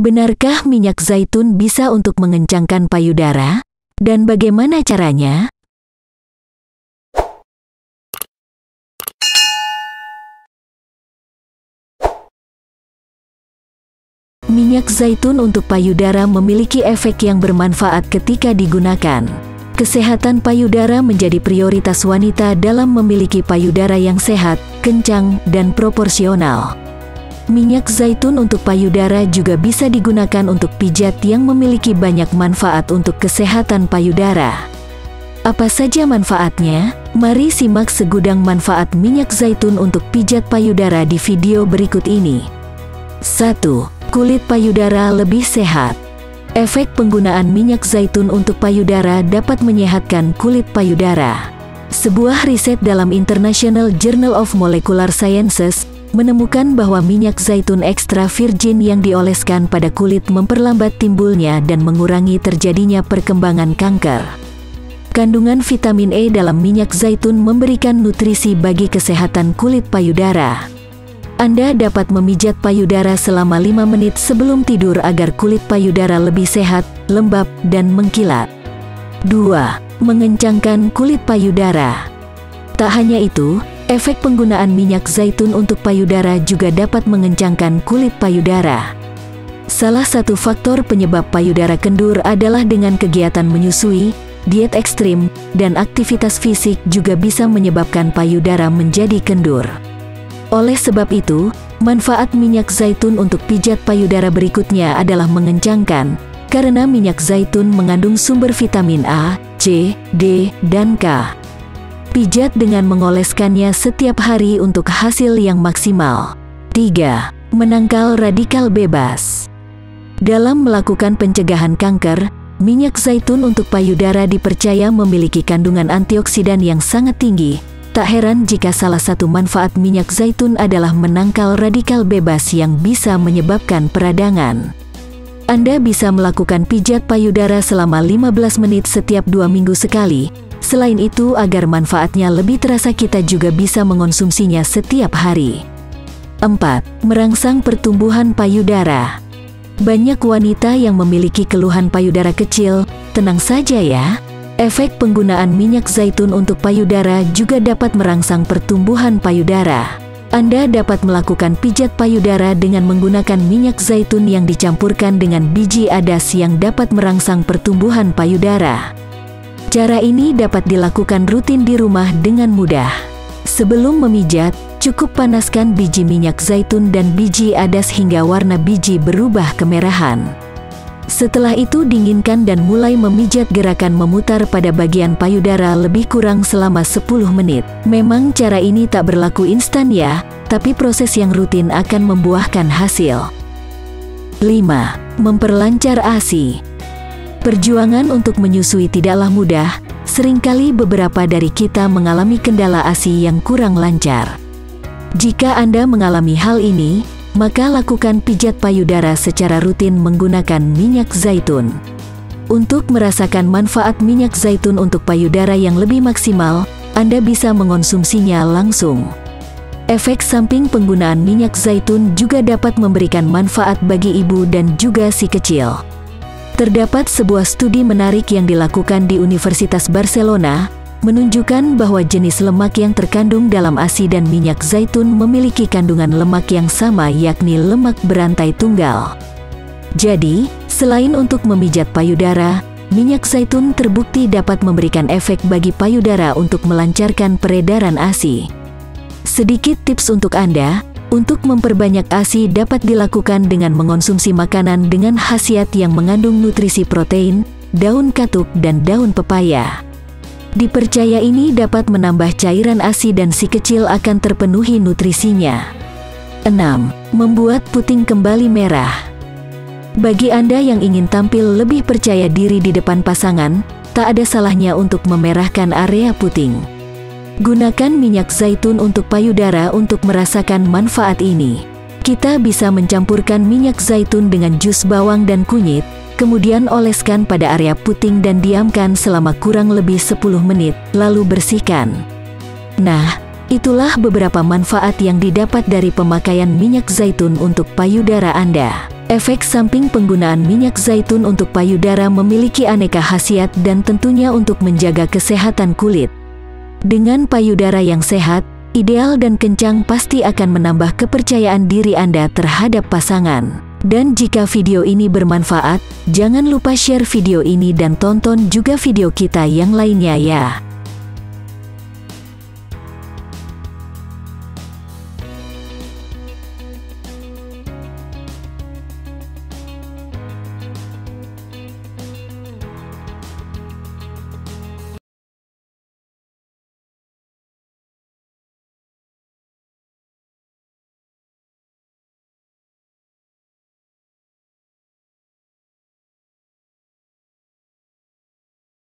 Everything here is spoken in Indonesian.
Benarkah minyak zaitun bisa untuk mengencangkan payudara? Dan bagaimana caranya? Minyak zaitun untuk payudara memiliki efek yang bermanfaat ketika digunakan. Kesehatan payudara menjadi prioritas wanita dalam memiliki payudara yang sehat, kencang, dan proporsional. Minyak zaitun untuk payudara juga bisa digunakan untuk pijat yang memiliki banyak manfaat untuk kesehatan payudara. Apa saja manfaatnya? Mari simak segudang manfaat minyak zaitun untuk pijat payudara di video berikut ini. 1. Kulit payudara lebih sehat. Efek penggunaan minyak zaitun untuk payudara dapat menyehatkan kulit payudara. Sebuah riset dalam International Journal of Molecular Sciences menemukan bahwa minyak zaitun ekstra virgin yang dioleskan pada kulit memperlambat timbulnya dan mengurangi terjadinya perkembangan kanker. Kandungan vitamin E dalam minyak zaitun memberikan nutrisi bagi kesehatan kulit payudara. Anda dapat memijat payudara selama 5 menit sebelum tidur agar kulit payudara lebih sehat, lembab, dan mengkilat. 2. Mengencangkan kulit payudara. Tak hanya itu, efek penggunaan minyak zaitun untuk payudara juga dapat mengencangkan kulit payudara. Salah satu faktor penyebab payudara kendur adalah dengan kegiatan menyusui, diet ekstrim, dan aktivitas fisik juga bisa menyebabkan payudara menjadi kendur. Oleh sebab itu, manfaat minyak zaitun untuk pijat payudara berikutnya adalah mengencangkan, karena minyak zaitun mengandung sumber vitamin A, C, D, dan K. Pijat dengan mengoleskannya setiap hari untuk hasil yang maksimal. 3. Menangkal radikal bebas. Dalam melakukan pencegahan kanker, minyak zaitun untuk payudara dipercaya memiliki kandungan antioksidan yang sangat tinggi. Tak heran jika salah satu manfaat minyak zaitun adalah menangkal radikal bebas yang bisa menyebabkan peradangan. Anda bisa melakukan pijat payudara selama 15 menit setiap 2 minggu sekali. Selain itu, agar manfaatnya lebih terasa, kita juga bisa mengonsumsinya setiap hari. 4. Merangsang pertumbuhan payudara. Banyak wanita yang memiliki keluhan payudara kecil, tenang saja ya. Efek penggunaan minyak zaitun untuk payudara juga dapat merangsang pertumbuhan payudara. Anda dapat melakukan pijat payudara dengan menggunakan minyak zaitun yang dicampurkan dengan biji adas yang dapat merangsang pertumbuhan payudara. Cara ini dapat dilakukan rutin di rumah dengan mudah. Sebelum memijat, cukup panaskan biji minyak zaitun dan biji adas hingga warna biji berubah kemerahan. Setelah itu dinginkan dan mulai memijat. Gerakan memutar pada bagian payudara lebih kurang selama 10 menit. Memang cara ini tak berlaku instan ya, tapi proses yang rutin akan membuahkan hasil. 5. Memperlancar ASI. Perjuangan untuk menyusui tidaklah mudah, seringkali beberapa dari kita mengalami kendala ASI yang kurang lancar. Jika Anda mengalami hal ini, maka lakukan pijat payudara secara rutin menggunakan minyak zaitun. Untuk merasakan manfaat minyak zaitun untuk payudara yang lebih maksimal, Anda bisa mengonsumsinya langsung. Efek samping penggunaan minyak zaitun juga dapat memberikan manfaat bagi ibu dan juga si kecil. Terdapat sebuah studi menarik yang dilakukan di Universitas Barcelona, menunjukkan bahwa jenis lemak yang terkandung dalam ASI dan minyak zaitun memiliki kandungan lemak yang sama, yakni lemak berantai tunggal. Jadi, selain untuk memijat payudara, minyak zaitun terbukti dapat memberikan efek bagi payudara untuk melancarkan peredaran ASI. Sedikit tips untuk Anda. Untuk memperbanyak ASI dapat dilakukan dengan mengonsumsi makanan dengan khasiat yang mengandung nutrisi protein, daun katuk, dan daun pepaya. Dipercaya ini dapat menambah cairan ASI dan si kecil akan terpenuhi nutrisinya. 6. Membuat puting kembali merah. Bagi Anda yang ingin tampil lebih percaya diri di depan pasangan, tak ada salahnya untuk memerahkan area puting. Gunakan minyak zaitun untuk payudara untuk merasakan manfaat ini. Kita bisa mencampurkan minyak zaitun dengan jus bawang dan kunyit, kemudian oleskan pada area puting dan diamkan selama kurang lebih 10 menit, lalu bersihkan. Nah, itulah beberapa manfaat yang didapat dari pemakaian minyak zaitun untuk payudara Anda. Efek samping penggunaan minyak zaitun untuk payudara memiliki aneka khasiat dan tentunya untuk menjaga kesehatan kulit. Dengan payudara yang sehat, ideal dan kencang pasti akan menambah kepercayaan diri Anda terhadap pasangan. Dan jika video ini bermanfaat, jangan lupa share video ini dan tonton juga video kita yang lainnya ya.